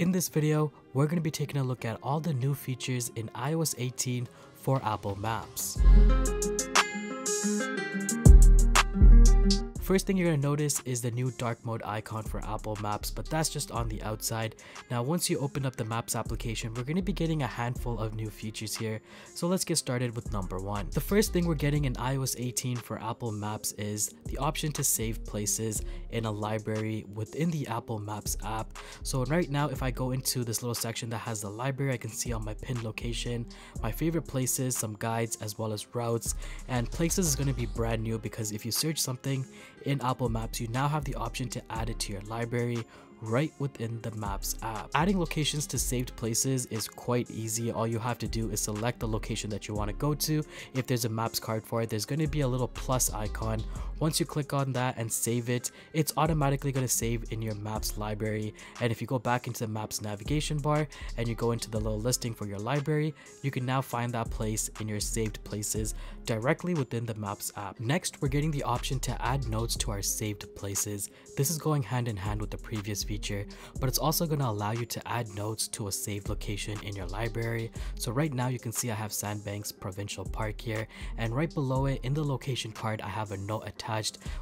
In this video, we're going to be taking a look at all the new features in iOS 18 for Apple Maps. First thing you're going to notice is the new dark mode icon for Apple Maps, but that's just on the outside. Now, once you open up the Maps application, we're going to be getting a handful of new features here. So let's get started with number one. The first thing we're getting in iOS 18 for Apple Maps is the option to save places in a library within the Apple Maps app. So right now, if I go into this little section that has the library, I can see on my pinned location, my favorite places, some guides, as well as routes. And places is going to be brand new because if you search something in Apple Maps, you now have the option to add it to your library right within the Maps app. Adding locations to saved places is quite easy. All you have to do is select the location that you want to go to. If there's a Maps card for it, there's going to be a little plus icon. Once you click on that and save it, it's automatically going to save in your Maps library. And if you go back into the Maps navigation bar and you go into the little listing for your library, you can now find that place in your saved places directly within the Maps app. Next, we're getting the option to add notes to our saved places. This is going hand in hand with the previous feature, but it's also going to allow you to add notes to a saved location in your library. So right now you can see I have Sandbanks Provincial Park here, and right below it in the location card I have a note attached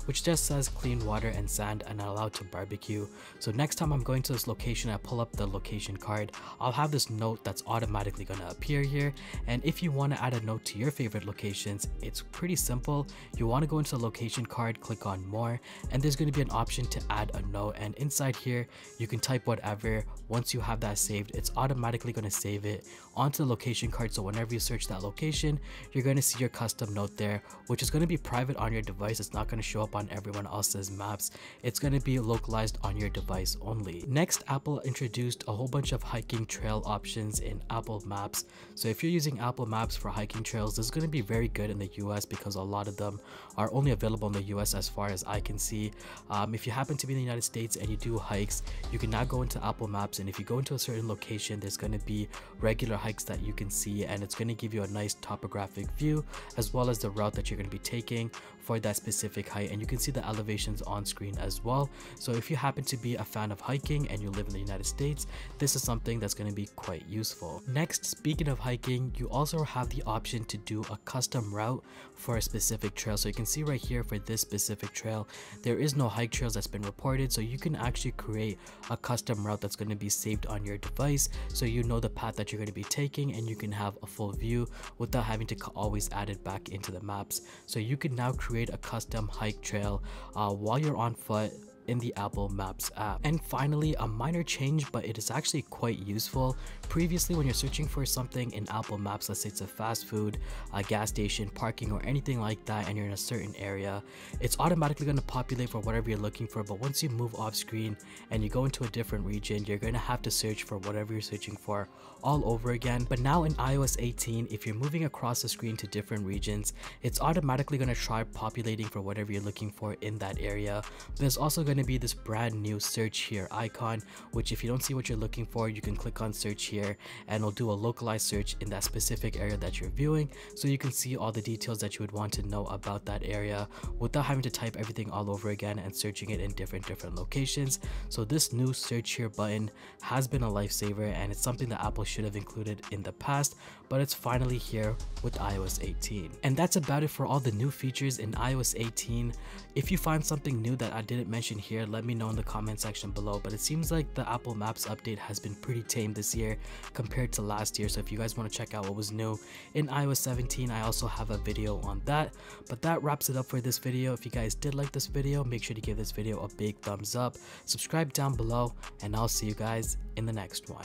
which just says clean water and sand and allowed to barbecue. So next time I'm going to this location, I pull up the location card, I'll have this note that's automatically going to appear here. And if you want to add a note to your favorite locations, it's pretty simple. You want to go into the location card, click on more, and there's going to be an option to add a note, and inside here you can type whatever. Once you have that saved, it's automatically going to save it onto the location card. So whenever you search that location, you're going to see your custom note there, which is going to be private on your device. It's not going to show up on everyone else's maps. It's going to be localized on your device only. Next, Apple introduced a whole bunch of hiking trail options in Apple Maps. So if you're using Apple Maps for hiking trails, this is going to be very good in the US because a lot of them are only available in the US as far as I can see. If you happen to be in the United States and you do hike, you can now go into Apple Maps, and if you go into a certain location, there's going to be regular hikes that you can see, and it's going to give you a nice topographic view as well as the route that you're going to be taking for that specific hike, and you can see the elevations on screen as well. So if you happen to be a fan of hiking and you live in the United States, this is something that's going to be quite useful. Next, speaking of hiking, you also have the option to do a custom route for a specific trail. So you can see right here for this specific trail, there is no hike trails that's been reported, so you can actually create a custom route that's going to be saved on your device, so you know the path that you're going to be taking and you can have a full view without having to always add it back into the maps. So you can now create a custom hike trail while you're on foot in the Apple Maps app. And finally, a minor change, but it is actually quite useful. Previously, when you're searching for something in Apple Maps, let's say it's a fast food, a gas station, parking, or anything like that, and you're in a certain area, it's automatically going to populate for whatever you're looking for. But once you move off screen and you go into a different region, you're going to have to search for whatever you're searching for all over again. But now in iOS 18, if you're moving across the screen to different regions, it's automatically going to try populating for whatever you're looking for in that area. There's also going to be this brand new search here icon, which if you don't see what you're looking for, you can click on search here and it'll do a localized search in that specific area that you're viewing, so you can see all the details that you would want to know about that area without having to type everything all over again and searching it in different locations. So this new search here button has been a lifesaver, and it's something that Apple should have included in the past, but it's finally here with iOS 18. And that's about it for all the new features in iOS 18. If you find something new that I didn't mention here, let me know in the comment section below, but it seems like the Apple Maps update has been pretty tame this year compared to last year. So if you guys want to check out what was new in iOS 17, I also have a video on that. But that wraps it up for this video. If you guys did like this video, make sure to give this video a big thumbs up, subscribe down below, and I'll see you guys in the next one.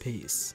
Peace.